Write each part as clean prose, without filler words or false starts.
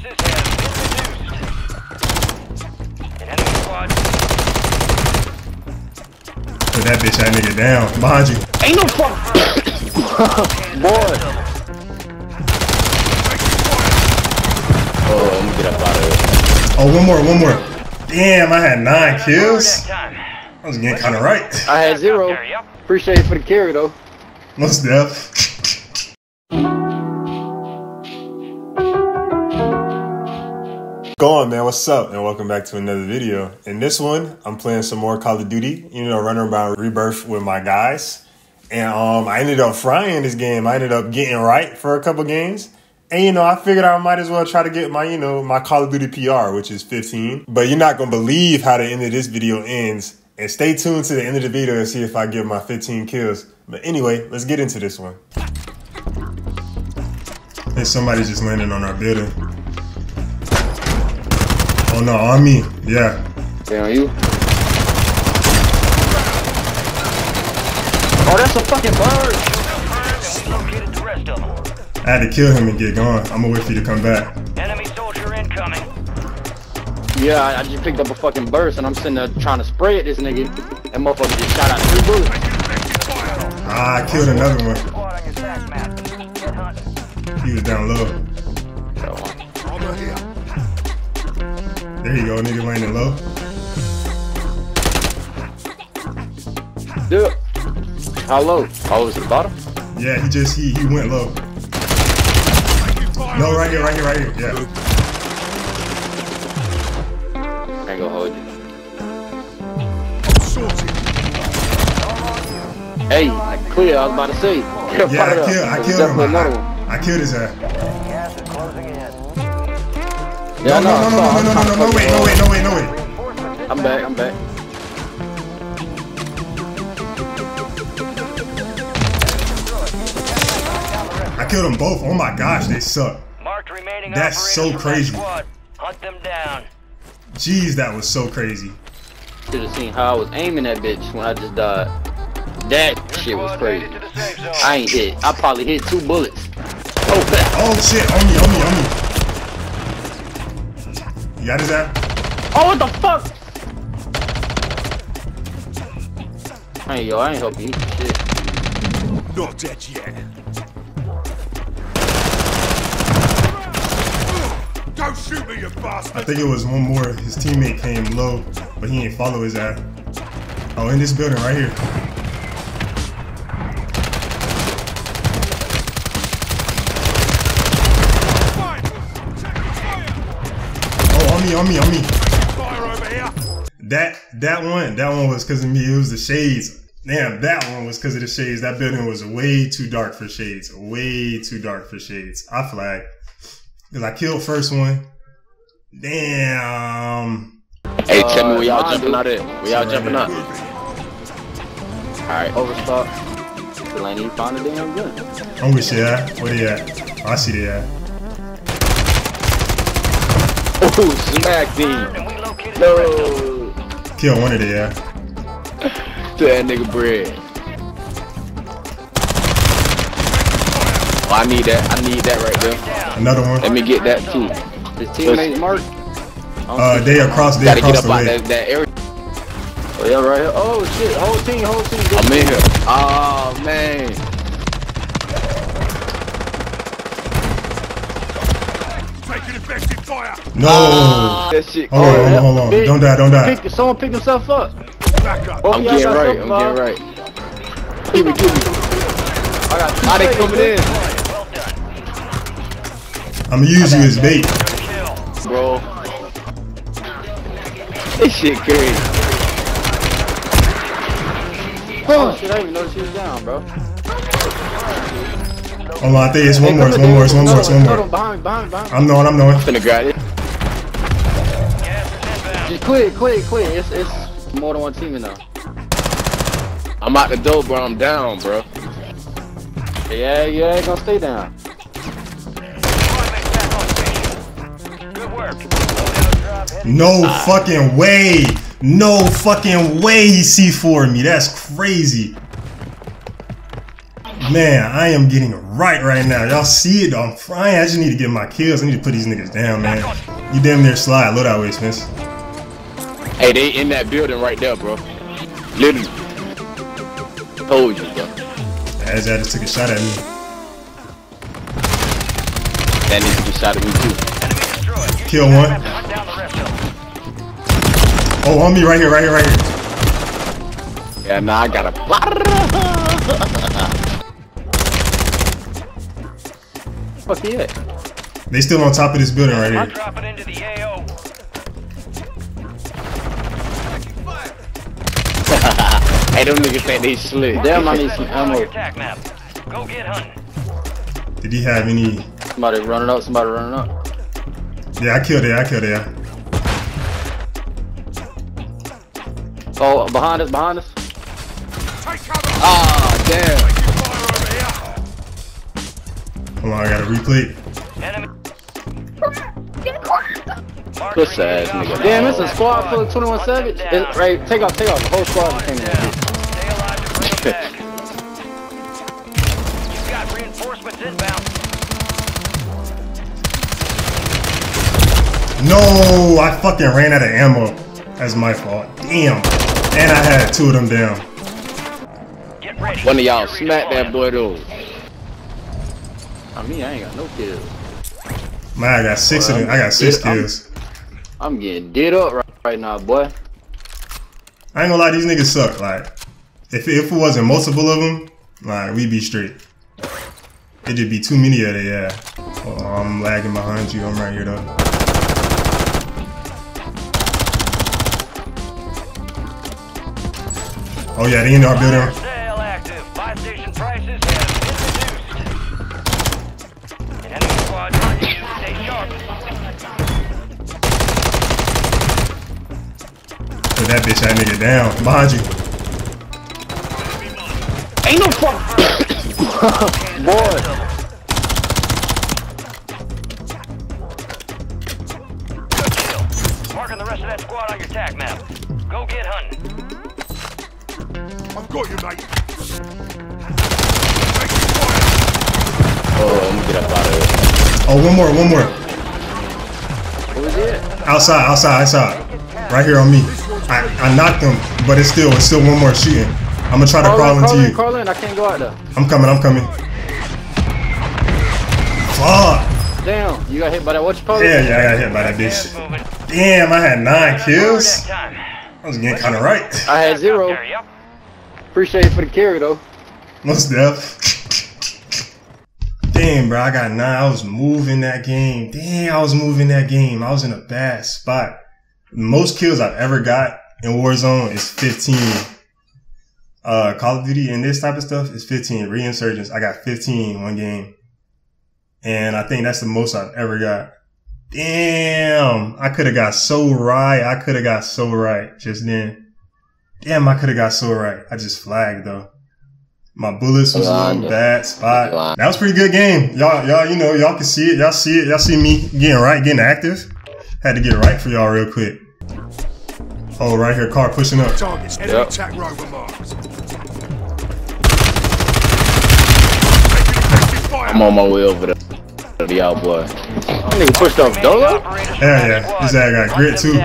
Forces have been reduced. Enemy squad. Put that bitch that nigga down. Behind you. Ain't no fuck. Boy. Oh, let me get up out of here. Oh, one more. Damn, I had 9 kills. I was getting kind of right. I had 0. Appreciate it for the carry though. Most death. Going, man, what's up, and welcome back to another video. In this one, I'm playing some more Call of Duty, you know, running around Rebirth with my guys. And I ended up frying this game. I ended up getting right for a couple games. And, you know, I figured I might as well try to get my, you know, my Call of Duty PR, which is 15. But you're not going to believe how the end of this video ends. And stay tuned to the end of the video to see if I get my 15 kills. But anyway, let's get into this one. Hey, somebody just landed on our building. Oh no, on me, yeah. Damn, on you? Oh, that's a fucking bird! I had to kill him and get gone. I'm gonna wait for you to come back. Enemy soldier incoming. Yeah, I just picked up a fucking burst and I'm sitting there trying to spray at this nigga. That motherfucker just shot out 3 bullets. Ah, I killed another one. He was down low. There you go, nigga landing low. Dude, how low? Oh, was it the bottom? Yeah, he just, he went low. No, right here, yeah. I ain't gonna hold you. Hey, I clear, I was about to say. Yeah, I killed his ass. Yeah, no, wait. I'm back. I killed them both. Oh my gosh, they suck. That's so crazy. Hunt them down. Jeez, that was so crazy. Should have seen how I was aiming that bitch when I just died. That shit was crazy. I ain't hit. I probably hit 2 bullets. Oh shit, on me. You got his ass? Oh, what the fuck? Hey, yo, I ain't helping you. Shit. Not dead yet. Don't shoot me, you bastard. I think it was one more. His teammate came low, but he ain't follow his ass. Oh, in this building right here. On me. Fire over here. That one was because of me. It was the shades. Damn, that one was because of the shades. That building was way too dark for shades. I flagged. Because I killed first one. Damn. Hey, tell me we all jumping out there. We all jumping out. Alright, overstock. Delaney, you found a damn gun. I'm with you at. Where they at? I see they at. Oh, smack D. No. Kill one of the ass. That nigga bread. Oh, I need that right there. Another one. Let me get that too. His teammate Mark. They across the way. Gotta get up out that area. Oh yeah, right here. Oh shit, whole team. I'm in here. Oh man. No! That shit. Hold on. Big, don't die. Someone picked himself up. Back up. Oh, I'm getting right. Give me. They coming in. Well done. I'm gonna use you as bait. Bro. This shit crazy. Oh shit, I didn't even notice she was down, bro. Hold on, I think it's one more. Behind. I'm knowing. I'm finna grab it. Just quit. It's more than one team now. I'm out the door, bro. I'm down, bro. Yeah, I ain't gonna stay down. No fucking way. He C4'd me. That's crazy. Man, I am getting it right now. Y'all see it? I'm frying. I just need to get my kills. I need to put these niggas down, man. You damn near slide. Load out way, Spence. Hey, they in that building right there, bro. Literally. Told you, bro. As I just took a shot at me. That nigga just shot at me, too. Kill one. Oh, on me right here, right here. Yeah, nah, I got a... Fuck yeah. They still on top of this building right here. Drop it into the AO. Hey, them niggas think they slick. Damn, I need some ammo. Go get hunting. Did he have any? Somebody running up. Yeah, I killed it. Oh, behind us, Ah, damn. Hold on, I gotta replay. Puss ass nigga. Damn, it's a squad full of 21 Savage. Right, take off, the whole squad. Stay alive and bring it back. You've got reinforcements inbound. No, I fucking ran out of ammo. That's my fault. Damn. And I had two of them down. One of y'all smacked that boy though. I mean, I ain't got no kills. Man, I got six of them. I got six kills. I'm getting did up right now, boy. I ain't gonna lie, these niggas suck. Like, if it wasn't multiple of them, like, we'd be straight. It'd just be too many of them, yeah. Oh, I'm lagging behind you. I'm right here, though. Oh, yeah, they in our building. That bitch, that nigga down. Behind you. Ain't no fuck. Boy. Marking the rest of that squad on your tag map. Go get hunting. I'm going, mate. Oh, let me get up out of here. Oh, one more. What was it? Outside. Right here on me. I knocked him, but it's still one more shooting. I'm gonna try to crawl into you. Call in. I can't go out there. I'm coming. Fuck. Damn, you got hit by that watch post? Yeah, I got hit by that bitch. Damn, I had 9 kills. I was getting kind of right. I had 0. Appreciate it for the carry though. Most death. Damn, bro, I got 9. I was moving that game. I was in a bad spot. Most kills I've ever got in Warzone is 15. Call of Duty and this type of stuff is 15. Reinsurgence, I got 15 in one game. And I think that's the most I've ever got. Damn, I could have got so right. Just then. Damn, I could have got so right. I just flagged though. My bullets was in a bad spot. That was a pretty good game. Y'all, you know, y'all can see it. Y'all see me getting right, getting active. Had to get right for y'all real quick. Oh, right here, car pushing up. Targets, enemy attack rover marks. I'm on my way over to y'all, boy. That nigga pushed off Dolo? Yeah. This guy got grit, too.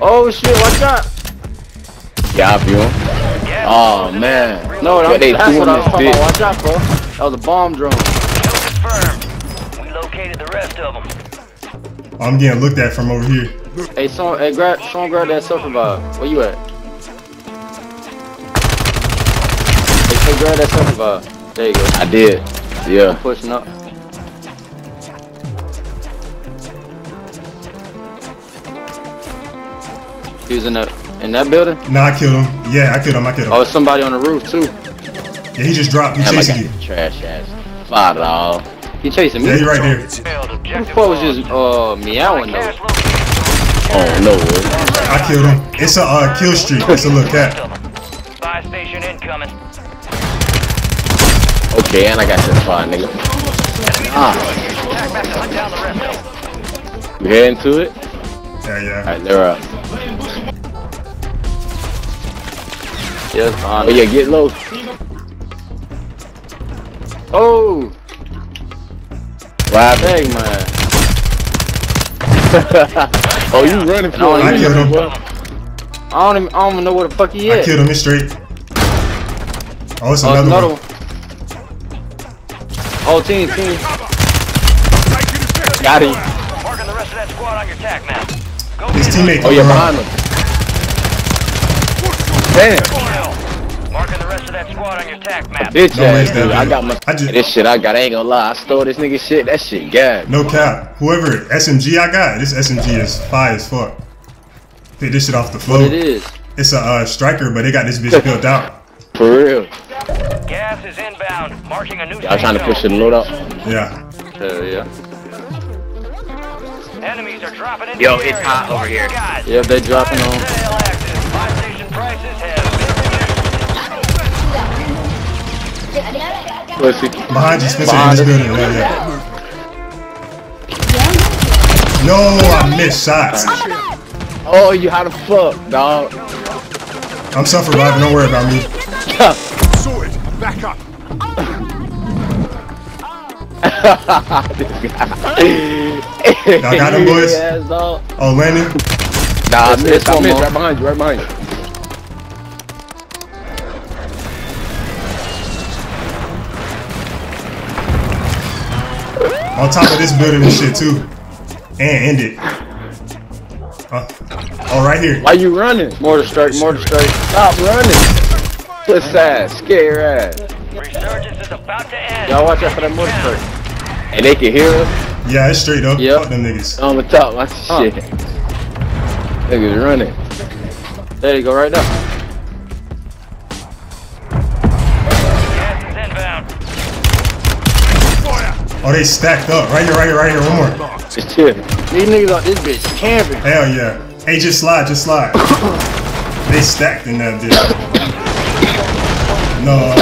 Oh, shit, watch out. Yeah, I feel him. Oh, man. No, that's what I was talking about. Watch out, bro. That was a bomb drone. The rest of them. I'm getting looked at from over here. Hey, someone grab that self revive. Where you at? Hey, grab that self revive. There you go. I did. Yeah. I'm pushing up. He was in that building? Nah, I killed him. Yeah, I killed him. Oh, somebody on the roof too. Yeah, he just dropped. He chasing you. Trash ass. $5. He chasing me. Yeah, he right here. Who the fuck was just meowing though? Oh no way. I killed him. It's a kill streak. It's a little cat. Buy station incoming. Okay, and I got this fire, nigga. Ah. You heading to it? Yeah. Alright, they're up. Yeah, it's behind. Oh yeah, get low. Oh! Wow, dang, man. Oh, you running for him. I killed him. I don't even know where the fuck he is. I killed him in street. Oh, it's another one. Oh, team. Got him. Marking the rest of that squad on your tack map. His teammate. Oh, yeah, behind him. Damn. Marking the rest of that squad on your tack map. Bitch ass, dude. I got my. This shit I got. I ain't gonna lie. I stole this nigga shit. That shit gas. No cap. Whoever SMG I got, this SMG is fire as fuck. Pick this shit off the floor. What it is? It's a striker, but they got this bitch built out. For real. Gas is inbound. Marking a new. Y'all trying to push it and load up? Yeah. Yeah. Enemies are dropping in. Yo, it's hot over here. Yeah, they dropping on. Behind you, Spencer, in this building. Right there. No, I missed shots. Oh, you how the fuck, dog? I'm self-reviving. Don't worry about me. Sorted. Back up. Y'all got him, boys. Oh, landing. Nah, I missed. I missed. Right behind you. Right behind you. On top of this building and shit too. And end it. Oh, right here. Why you running? Mortar strike, mortar strike. Stop running. Puss ass, scare ass. Resurgence is about to end. Y'all watch out for that mortar strike. And they can hear us. Yeah, it's straight up. Yep. Fuck them niggas. On the top, watch the shit. Niggas running. There you go, right now. Oh, they stacked up. Right here, right here, right here. One more. Just chill. These niggas on this bitch camping. Hell yeah. Hey, just slide, just slide. They stacked in that bitch. No.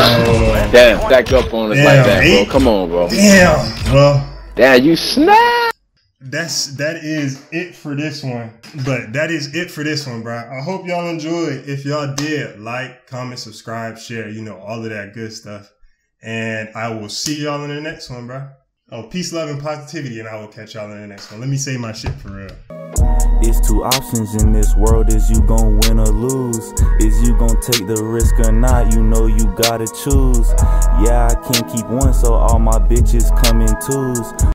Damn, stacked up on us like that, bro. Come on, bro. Damn. Well. Damn, you snap. That is it for this one. But that is it for this one, bro. I hope y'all enjoyed. If y'all did, like, comment, subscribe, share, you know, all of that good stuff. And I will see y'all in the next one, bro. Oh, peace, love, and positivity, and I will catch y'all in the next one. Let me say my shit for real. It's two options in this world. Is you gon' win or lose? Is you gon' take the risk or not? You know you gotta choose. Yeah, I can't keep one, so all my bitches come in twos.